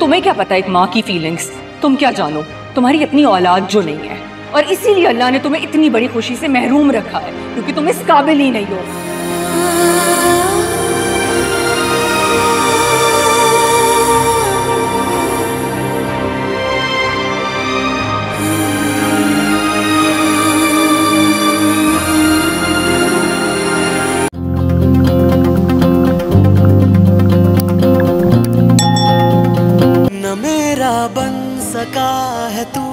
तुम्हें क्या पता एक माँ की फीलिंग्स, तुम क्या जानो, तुम्हारी अपनी औलाद जो नहीं है। और इसीलिए अल्लाह ने तुम्हें इतनी बड़ी खुशी से महरूम रखा है क्योंकि तुम इस काबिल ही नहीं हो। का है तू